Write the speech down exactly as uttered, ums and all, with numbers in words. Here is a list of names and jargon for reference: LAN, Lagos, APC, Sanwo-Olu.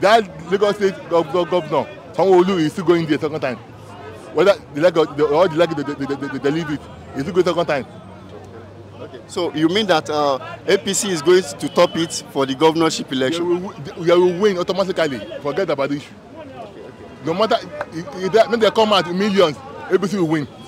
That Lagos State Governor Sanwo-Olu is still going there second time. Whether the Lagos or the Lagos they, they, they, they, they leave it, it's still going second time. Okay. So you mean that uh, A P C is going to top it for the governorship election? We will, they will win automatically. Forget about the issue. Okay, okay. No matter when they come out in millions, A P C will win.